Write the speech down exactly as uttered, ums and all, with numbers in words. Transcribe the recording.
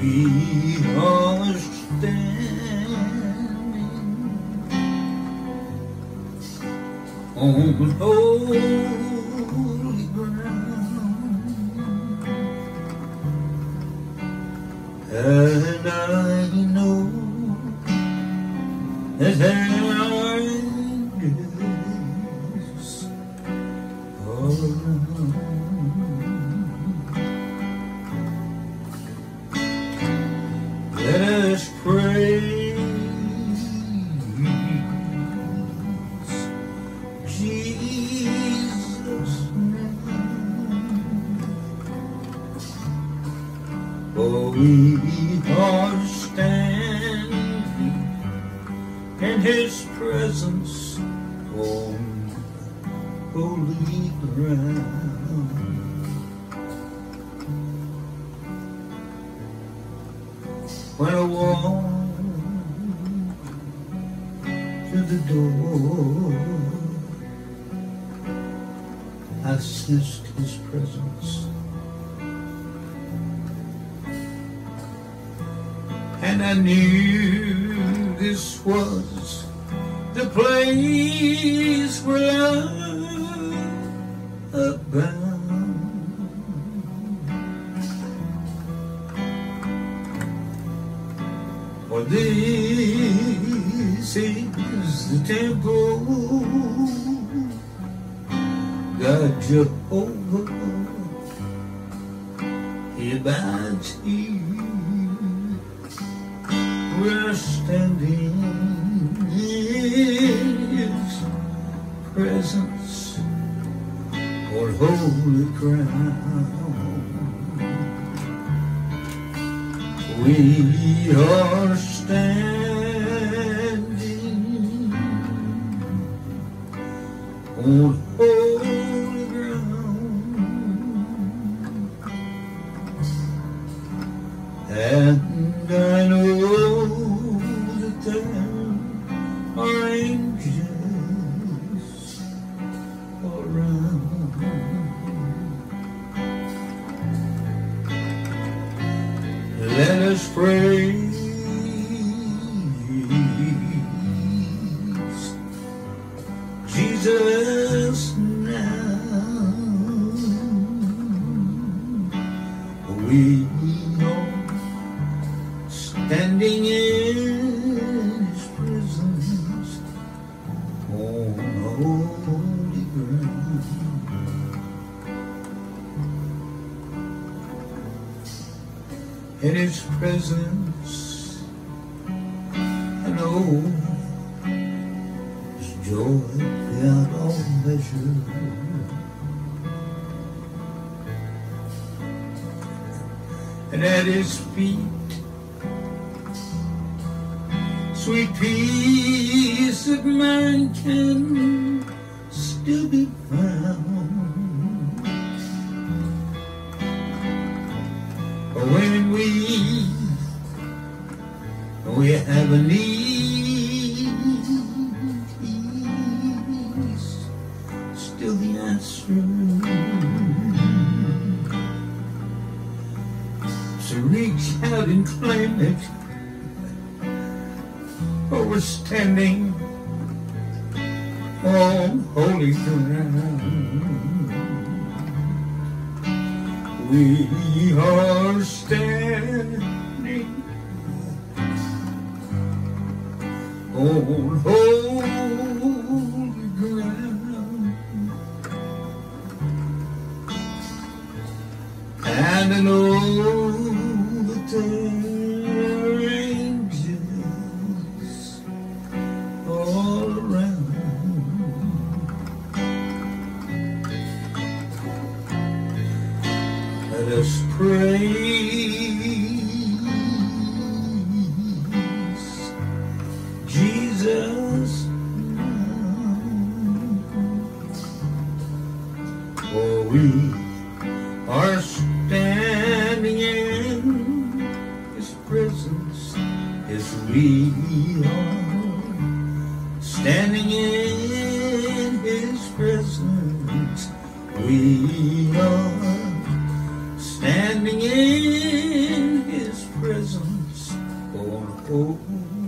We are standing on holy ground, and I know that there is a Let's praise Jesus now, for we are standing in His presence on holy ground. When I walk to the door, I sensed His presence, and I knew this was the place where love abounds. For this is the temple, God Jehovah, He abides here. We're standing in His presence on holy ground. We are standing on holy ground, and I know that there are angels around. Let us praise Jesus now. We are standing in His presence on holy ground. In His presence, and oh, His joy beyond all measure. And at His feet, sweet peace that man can still be found. When we, we have a need, He's still the answer. So reach out and claim it, for we're standing on holy ground. We are standing on holy ground, and I know that there are angels all around. Let us praise Jesus now, for we are standing in His presence. Yes, we are standing in His presence. We are standing in His presence. Mm-hmm.